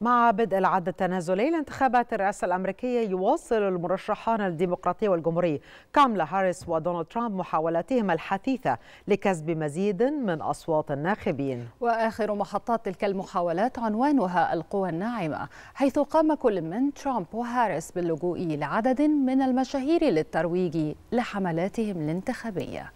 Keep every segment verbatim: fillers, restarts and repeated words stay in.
مع بدء العد التنازلي لانتخابات الرئاسة الأمريكية، يواصل المرشحان الديمقراطي والجمهوري كامالا هاريس ودونالد ترامب محاولاتهما الحثيثة لكسب مزيد من أصوات الناخبين. وآخر محطات تلك المحاولات عنوانها القوى الناعمة، حيث قام كل من ترامب وهاريس باللجوء لعدد من المشاهير للترويج لحملاتهم الانتخابية.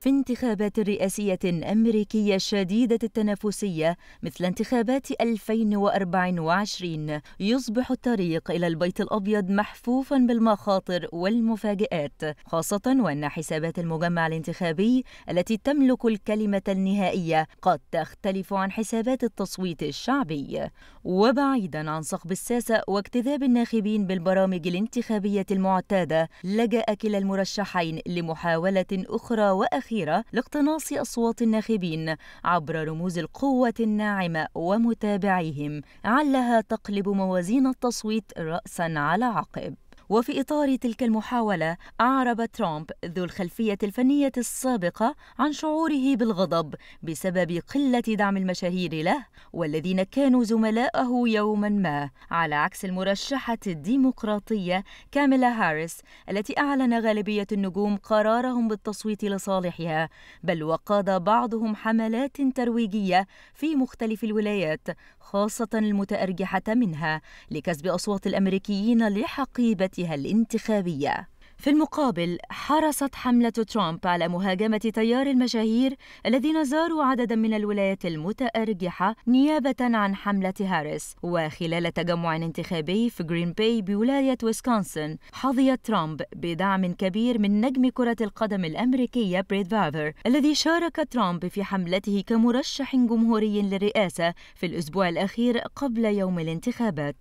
في انتخابات رئاسية أمريكية شديدة التنافسية مثل انتخابات ألفين وأربعة وعشرين، يصبح الطريق إلى البيت الأبيض محفوفاً بالمخاطر والمفاجآت، خاصة وأن حسابات المجمع الانتخابي التي تملك الكلمة النهائية قد تختلف عن حسابات التصويت الشعبي. وبعيداً عن صقب الساسة واجتذاب الناخبين بالبرامج الانتخابية المعتادة، لجأ كلا المرشحين لمحاولة أخرى وأخيرة لاقتناص أصوات الناخبين عبر رموز القوة الناعمة ومتابعيهم، علها تقلب موازين التصويت رأسا على عقب. وفي إطار تلك المحاولة، أعرب ترامب ذو الخلفية الفنية السابقة عن شعوره بالغضب بسبب قلة دعم المشاهير له والذين كانوا زملائه يوما ما، على عكس المرشحة الديمقراطية كامالا هاريس التي أعلن غالبية النجوم قرارهم بالتصويت لصالحها، بل وقاد بعضهم حملات ترويجية في مختلف الولايات خاصة المتأرجحة منها لكسب أصوات الأمريكيين لحقيبة الانتخابية. في المقابل، حرصت حملة ترامب على مهاجمة تيار المشاهير الذين زاروا عددا من الولايات المتأرجحة نيابة عن حملة هاريس. وخلال تجمع انتخابي في جرين باي بولاية ويسكونسن، حظي ترامب بدعم كبير من نجم كرة القدم الأمريكية بريد فايفر، الذي شارك ترامب في حملته كمرشح جمهوري للرئاسة في الأسبوع الأخير قبل يوم الانتخابات.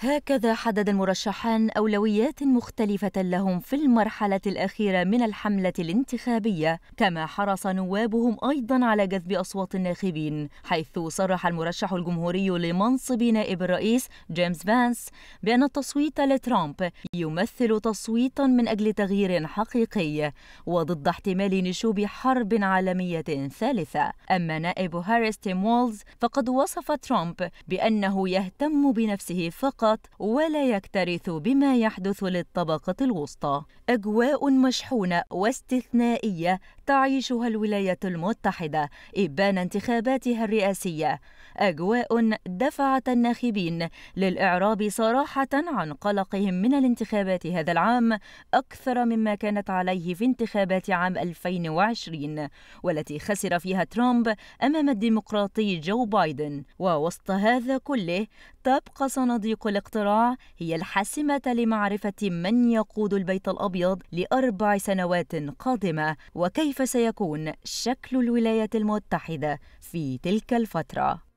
هكذا حدد المرشحان أولويات مختلفة لهم في المرحلة الأخيرة من الحملة الانتخابية، كما حرص نوابهم أيضاً على جذب أصوات الناخبين، حيث صرح المرشح الجمهوري لمنصب نائب الرئيس جيمس فانس بأن التصويت لترامب يمثل تصويتاً من أجل تغيير حقيقي وضد احتمال نشوب حرب عالمية ثالثة. أما نائب هاريس تيم وولز فقد وصف ترامب بأنه يهتم بنفسه فقط ولا يكترث بما يحدث للطبقة الوسطى. أجواء مشحونة واستثنائية تعيشها الولايات المتحدة إبان انتخاباتها الرئاسية، أجواء دفعت الناخبين للإعراب صراحة عن قلقهم من الانتخابات هذا العام أكثر مما كانت عليه في انتخابات عام ألفين وعشرين، والتي خسر فيها ترامب أمام الديمقراطي جو بايدن. ووسط هذا كله، تبقى صناديق الاقتراع هي الحاسمة لمعرفة من يقود البيت الأبيض لأربع سنوات قادمة، وكيف سيكون شكل الولايات المتحدة في تلك الفترة.